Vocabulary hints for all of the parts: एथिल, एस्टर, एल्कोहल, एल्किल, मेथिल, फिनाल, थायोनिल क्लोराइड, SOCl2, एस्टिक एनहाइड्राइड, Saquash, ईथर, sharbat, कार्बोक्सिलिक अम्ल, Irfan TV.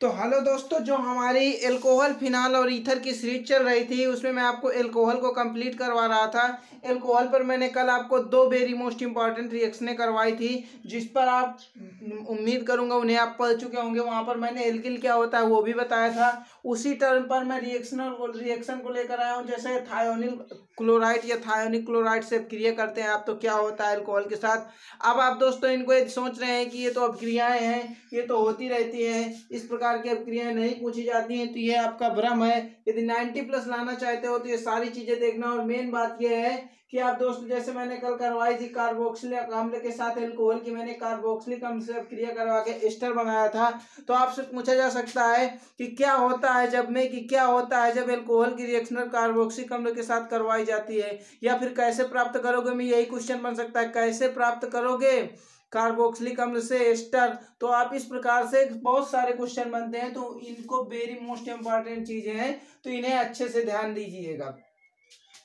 तो हेलो दोस्तों, जो हमारी एल्कोहल, फिनाल और ईथर की सीरीज चल रही थी उसमें मैं आपको एल्कोहल को कंप्लीट करवा रहा था। एल्कोहल पर मैंने कल आपको दो वेरी मोस्ट इम्पॉर्टेंट रिएक्शनें करवाई थी, जिस पर आप उम्मीद करूंगा उन्हें आप पढ़ चुके होंगे। वहां पर मैंने एल्किल क्या होता है वो भी बताया था। उसी टर्म पर मैं रिएक्शन को लेकर आया हूँ, जैसे थायोनिल क्लोराइड या थायोनिल क्लोराइड से क्रिया करते हैं आप तो क्या होता है एल्कोहल के साथ। अब आप दोस्तों इनको सोच रहे हैं कि ये तो अब क्रियाएँ हैं, ये तो होती रहती हैं, इस प्रकार की क्रियाएं नहीं पूछी जाती हैं, तो ये आपका भ्रम है। यदि 90 प्लस लाना चाहते हो तो ये सारी चीजें देखना। और मेन बात ये है कि आप दोस्तों, जैसे मैंने कल करवाई थी कार्बोक्सिलिक अम्ल के साथ एल्कोहल की, मैंने कार्बोक्सिलिक अम्ल से क्रिया करवा के एस्टर बनाया था। तो आपसे पूछा जा सकता है कि क्या होता है जब एल्कोहल की रिएक्शन कार्बोक्सिलिक अम्ल के साथ करवाई जाती है, या फिर कैसे प्राप्त करोगे, में यही क्वेश्चन बन सकता है, कैसे प्राप्त करोगे कार्बोक्सिलिक अम्ल से एस्टर। तो आप इस प्रकार से बहुत सारे क्वेश्चन बनते हैं, तो इनको वेरी मोस्ट इम्पॉर्टेंट चीज़ें हैं, तो इन्हें अच्छे से ध्यान दीजिएगा।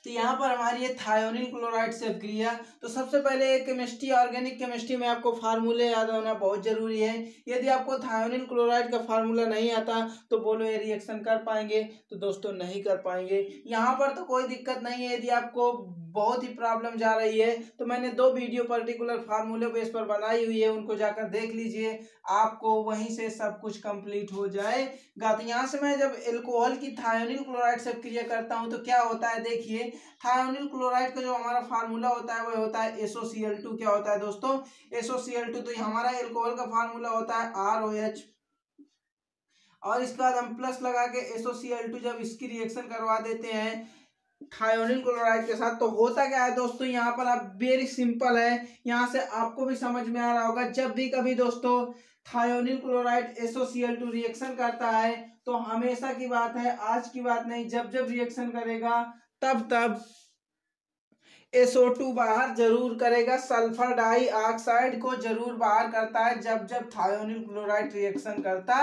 तो यहाँ पर हमारी है थायोनिल क्लोराइड से अभिक्रिया। तो सबसे पहले केमिस्ट्री, ऑर्गेनिक केमिस्ट्री में आपको फार्मूले याद होना बहुत ज़रूरी है। यदि आपको थायोनिल क्लोराइड का फार्मूला नहीं आता तो बोलो ये रिएक्शन कर पाएंगे, तो दोस्तों नहीं कर पाएंगे। यहाँ पर तो कोई दिक्कत नहीं है, यदि आपको बहुत ही प्रॉब्लम जा रही है तो मैंने दो वीडियो पर्टिकुलर फार्मूले बेस पर बनाई हुई है, उनको जाकर देख लीजिए, आपको वहीं से सब कुछ कंप्लीट हो जाएगा। तो यहाँ से मैं जब एल्कोहल की थायोनिल क्लोराइड से अभिक्रिया करता हूँ तो क्या होता है, देखिए थायोनिल क्लोराइड का जो हमारा फार्मूला होता है वह होता है SOCl2। क्या होता है दोस्तों SOCl2। तो हमारा एल्कोहल का फार्मूला होता है ROH, और इसके बाद हम प्लस लगा के SOCl2 जब इसकी रिएक्शन करवा देते हैं थायोनिल क्लोराइड के साथ तो होता क्या है दोस्तों, यहाँ पर आप वेरी सिंपल है, यहाँ से आपको भी समझ में आ रहा होगा। जब भी कभी दोस्तों थायोनिल क्लोराइड SOCl2 रिएक्शन करता है तो हमेशा की बात है, आज की बात नहीं, जब जब रिएक्शन करेगा तब SO2 बाहर जरूर करेगा, सल्फर डाई ऑक्साइड को जरूर बाहर करता है जब जब थायोनिल क्लोराइड रिएक्शन करता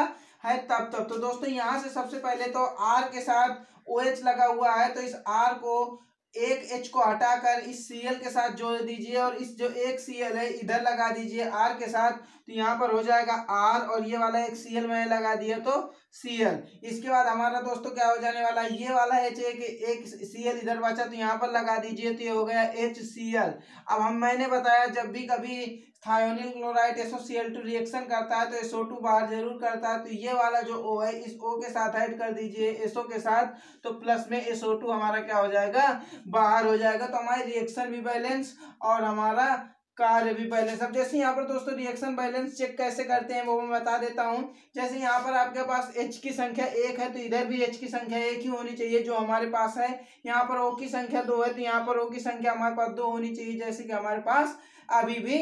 है तब। तो दोस्तों यहाँ से सबसे पहले तो R के साथ OH लगा हुआ है, तो इस R को, एक H को हटाकर इस Cl के साथ जोड़ दीजिए, और इस जो एक Cl है इधर लगा दीजिए R के साथ, तो यहाँ पर हो जाएगा R, और ये वाला एक Cl मैंने लगा दिया तो Cl। इसके बाद हमारा दोस्तों क्या हो जाने वाला है, ये वाला H एक Cl इधर बचा तो यहाँ पर लगा दीजिए, तो ये हो गया HCl। अब मैंने बताया जब भी कभी थायोनिल क्लोराइड SOCl2 रिएक्शन करता है तो SO2 बाहर जरूर करता है, तो ये वाला जो O है इस O के साथ ऐड कर दीजिए SO के साथ, तो प्लस में SO2 हमारा क्या हो जाएगा, बाहर हो जाएगा। तो हमारी रिएक्शन भी बैलेंस और हमारा कार्य भी बैलेंस। अब जैसे यहाँ पर दोस्तों रिएक्शन बैलेंस चेक कैसे करते हैं वो मैं बता देता हूँ। जैसे यहाँ पर आपके पास H की संख्या 1 है तो इधर भी H की संख्या 1 ही होनी चाहिए जो हमारे पास है। यहाँ पर O की संख्या 2 है तो यहाँ पर O की संख्या हमारे पास 2 होनी चाहिए, जैसे कि हमारे पास अभी भी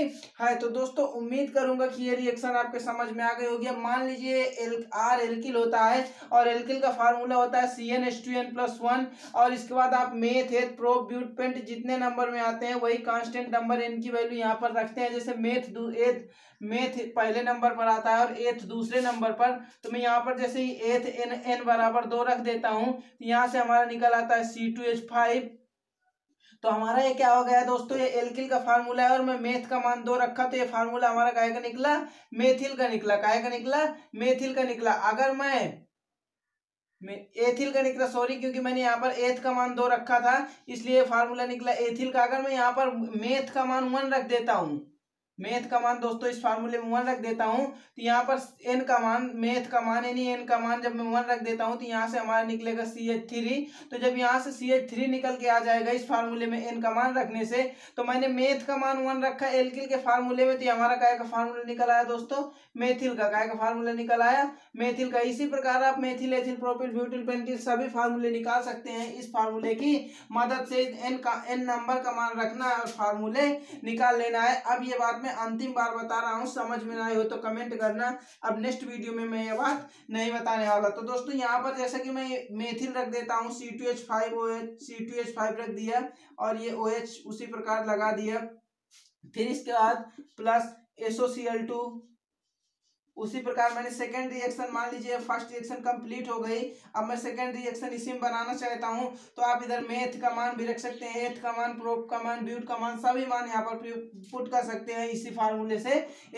है। तो दोस्तों उम्मीद करूंगा कि ये रिएक्शन आपके समझ में आ गई होगी। अब मान लीजिए R एल्किल होता है और एल्किल का फार्मूला होता है CnH2n+1, और इसके बाद आप meth, eth, prop, but, pent जितने नंबर में आते हैं वही कांस्टेंट नंबर n की वैल्यू यहाँ पर रखते हैं। जैसे मेथ पहले नंबर पर आता है और एथ दूसरे नंबर पर, तो मैं यहाँ पर जैसे ही एथ n बराबर 2 रख देता हूँ, यहाँ से हमारा निकल आता है C2H5। तो हमारा ये क्या हो गया दोस्तों, ये एल्किल का फार्मूला है और मैं मेथ का मान 2 रखा तो ये फार्मूला हमारा काहे का निकला, मेथिल का निकला। काहे का निकला, मेथिल का निकला। अगर मैं एथिल का निकला, सॉरी, क्योंकि मैंने यहाँ पर एथ का मान 2 रखा था इसलिए फार्मूला निकला एथिल का। अगर मैं यहाँ पर मेथ का मान 1 रख देता हूँ, मेथ का मान दोस्तों इस फार्मूले में 1 रख देता हूँ, तो यहाँ पर n का मान, मेथ का मान यानी n का मान जब मैं 1 रख देता हूँ तो यहाँ से हमारा निकलेगा CH3। तो जब यहाँ से CH3 निकल के आ जाएगा इस फार्मूले में n का मान रखने से, तो मैंने मेथ का मान 1 रखा एल्किल के फार्मूले में, तो ये हमारा काय का फार्मूला निकल आया दोस्तों, मेथिल का। काय का फार्मूला निकल आया, मेथिल का। इसी प्रकार आप मेथिल, एथिल, propyl, butyl, pentyl सभी फार्मूले निकाल सकते हैं। इस फार्मूले की मदद से n नंबर का मान रखना है और फार्मूले निकाल लेना है। अब ये बात अंतिम बार बता रहा हूं, समझ में ना आए हो तो कमेंट करना, अब नेक्स्ट वीडियो में मैं ये बात नहीं बताने वाला। तो दोस्तों यहाँ पर जैसा कि मैं मेथिल रख देता हूं, C2H5 रख दिया और ये OH उसी प्रकार लगा दिया, फिर इसके बाद प्लस SOCl2 उसी प्रकार मैंने सेकेंड रिएक्शन, मान लीजिए फर्स्ट रिएक्शन कंप्लीट हो गई, अब मैं सेकेंड रिएक्शन इसी में बनाना चाहता हूं, तो आप इधर मेथ का मान भी रख सकते हैं, एथ का मान, प्रोप का मान, ड्यूट का मान, सभी मान यहां पर पुट कर सकते हैं इसी फार्मूले से,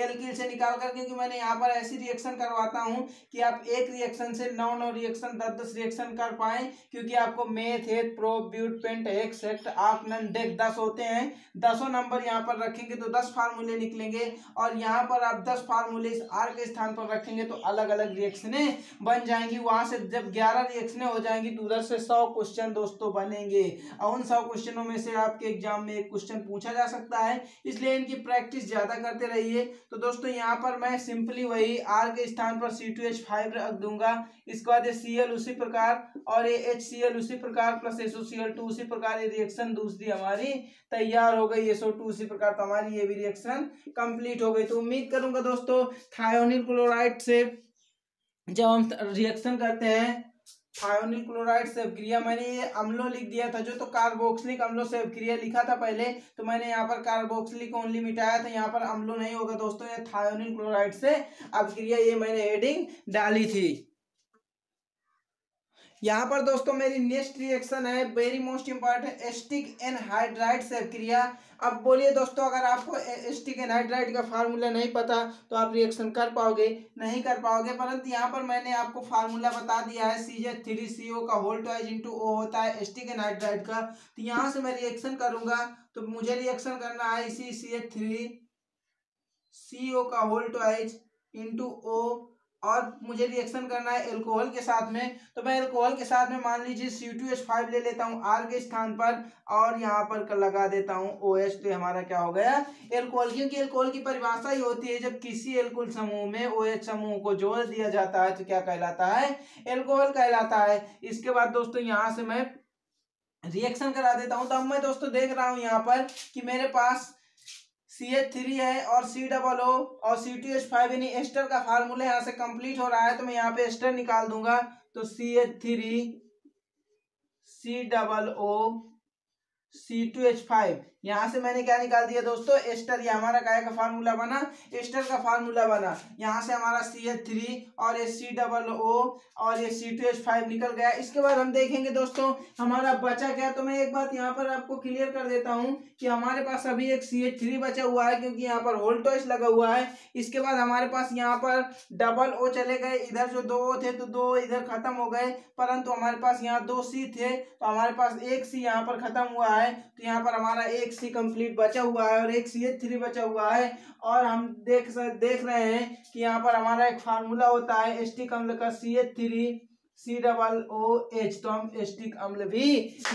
एल्किल से निकाल कर, क्योंकि मैंने यहाँ पर ऐसी रिएक्शन करवाता हूँ कि आप एक रिएक्शन से 9 रिएक्शन 10 रिएक्शन कर पाएँ, क्योंकि आपको meth, eth, prop, but, pent, hex, hept, आर्कन, डेक 10 होते हैं, 10 नंबर यहाँ पर रखेंगे तो 10 फार्मूले निकलेंगे, और यहाँ पर आप 10 फार्मूले इस आर के स्थान पर रखेंगे तो अलग अलग रिएक्शने बन जाएंगी। वहां से जब 11 रिएक्शने हो जाएंगी तो उधर से 100 क्वेश्चन दोस्तों बनेंगे, और उन 100 क्वेश्चनों में से आपके एग्जाम में एक क्वेश्चन पूछा जा सकता है, इसलिए इनकी प्रैक्टिस ज्यादा करते रहिए। तो दोस्तों यहाँ पर मैं सिंपली वही आर के स्थान पर C2H5 रख दूंगा, इसके बाद Cl उसी प्रकार और HCl उसी प्रकार प्लस SOCl2 उसी प्रकार, ये रिएक्शन दूसरी हमारी तैयार हो गई, SO2 उसी प्रकार हमारी ये भी रिएक्शन कंप्लीट हो गई। तो उम्मीद करूंगा दोस्तों थायोनिल क्लोराइड से जब हम रिएक्शन करते हैं, थायोनिल क्लोराइड से अभिक्रिया, मैंने ये अम्लों लिख दिया था जो, तो कार्बोक्सिलिक अम्लों से अभिक्रिया लिखा था पहले, तो मैंने यहाँ पर कार्बोक्सिलिक ओनली मिटाया था, यहाँ पर अम्लों नहीं होगा दोस्तों, ये थायोनिल क्लोराइड से अभिक्रिया, ये मैंने हेडिंग डाली थी। यहाँ पर दोस्तों मेरी नेक्स्ट रिएक्शन है, very most important, एस्टिक एनहाइड्राइड से अभिक्रिया। अब बोलिए दोस्तों, अगर आपको एस्टिक एनहाइड्राइड का फार्मूला नहीं पता तो आप रिएक्शन कर पाओगे, नहीं कर पाओगे, परंतु यहाँ पर मैंने आपको फार्मूला बता दिया है, CH3CO का होल ट्वाइस इंटू O होता है एस्टिक एनहाइड्राइड का। तो यहाँ से मैं रिएक्शन करूँगा, तो मुझे रिएक्शन करना है इसी CH3CO का होल ट्वाइस इंटू O, और मुझे रिएक्शन करना है एल्कोहल के साथ में, तो मैं एल्कोहल के साथ में मान लीजिए C2H5 ले लेता हूँ R के स्थान पर, और यहाँ पर लगा देता हूँ OH, तो हमारा क्या हो गया एल्कोहल, क्योंकि एल्कोहल की परिभाषा ही होती है जब किसी एल्कोहल समूह में OH समूह को जोड़ दिया जाता है तो क्या कहलाता है, एल्कोहल कहलाता है। इसके बाद दोस्तों यहाँ से मैं रिएक्शन करा देता हूँ, तो अब मैं दोस्तों देख रहा हूँ यहाँ पर कि मेरे पास CH3 है और COO और C2H5 यानी एस्टर का फार्मूला यहाँ से कंप्लीट हो रहा है, तो मैं यहाँ पे एस्टर निकाल दूंगा, तो CH3 COO C2H5, यहाँ से मैंने क्या निकाल दिया दोस्तों, एस्टर, ये हमारा काय का फार्मूला बना, एस्टर का फार्मूला बना, यहाँ से हमारा CH3 और ये COO और ये C2H5 निकल गया। इसके बाद हम देखेंगे दोस्तों हमारा बचा क्या, तो मैं एक बात यहाँ पर आपको क्लियर कर देता हूँ कि हमारे पास अभी एक CH3 बचा हुआ है, क्योंकि यहाँ पर होल टॉइस लगा हुआ है, इसके बाद हमारे पास यहाँ पर COO चले गए, इधर जो 2 थे तो 2 इधर खत्म हो गए, परंतु हमारे पास यहाँ 2C थे, तो हमारे पास 1C यहाँ पर खत्म हुआ है, तो यहाँ पर हमारा 1C कंप्लीट बचा हुआ है और 1CH3 बचा हुआ है। और हम देख रहे हैं कि यहाँ पर हमारा एक फार्मूला होता है एस्टिक अम्ल का, CH3COOH, तो हम एस्टिक अम्ल भी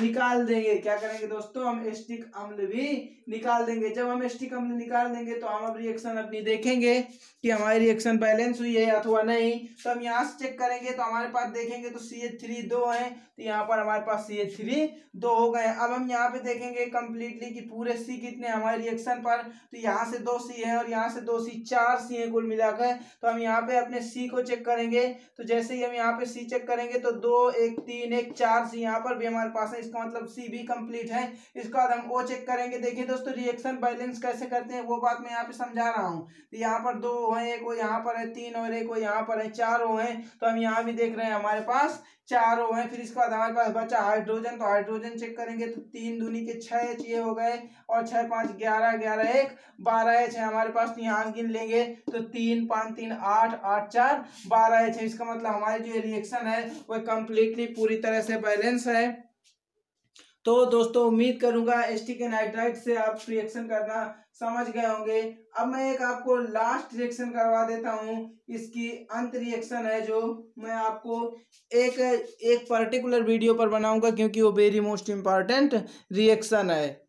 निकाल देंगे, क्या करेंगे दोस्तों, हम एस्टिक अम्ल भी निकाल देंगे। जब हम एस्टिक अम्ल निकाल देंगे तो हम अब रिएक्शन अपनी देखेंगे कि हमारी रिएक्शन बैलेंस हुई है अथवा नहीं, तो हम यहाँ से चेक करेंगे, तो हमारे पास देखेंगे तो CH3 2 है, तो यहाँ पर हमारे पास CH3 2 हो गए। अब हम यहाँ पे देखेंगे कम्प्लीटली कि पूरे C कितने हमारे रिएक्शन पर, तो यहाँ से 2C है और यहाँ से 2C 4C है कुल मिलाकर, तो हम यहाँ पे अपने C को चेक करेंगे, तो जैसे ही हम यहाँ पे C चेक करेंगे तो 2 1 3 1 4 C यहाँ पर भी हमारे पास है, इसका मतलब C भी कंप्लीट है। इसके बाद हम O चेक करेंगे, देखिए दोस्तों रिएक्शन बैलेंस कैसे करते हैं वो बात मैं यहाँ पे समझा रहा हूँ, तो यहाँ पर 2 है, एक यहाँ पर है 3 और एक यहाँ पर है 4 है, तो हम यहाँ भी देख रहे हैं हमारे पास 4 हैं। फिर इसके बाद हमारे पास बचा हाइड्रोजन, तो हाइड्रोजन चेक करेंगे तो 3 दूनी के 6 H ये हो गए और 6 5 11 11 1 12 H है हमारे पास, तो यहाँ गिन लेंगे तो 3 5 3 8 8 4 12 H है, इसका मतलब हमारी जो रिएक्शन है वह कंप्लीटली पूरी तरह से बैलेंस है। तो दोस्तों उम्मीद करूंगा एस्टिक एनहाइड्राइड से आप रिएक्शन करना समझ गए होंगे। अब मैं एक आपको लास्ट रिएक्शन करवा देता हूं, इसकी अंत रिएक्शन है जो मैं आपको एक पर्टिकुलर वीडियो पर बनाऊंगा, क्योंकि वो वेरी मोस्ट इम्पॉर्टेंट रिएक्शन है।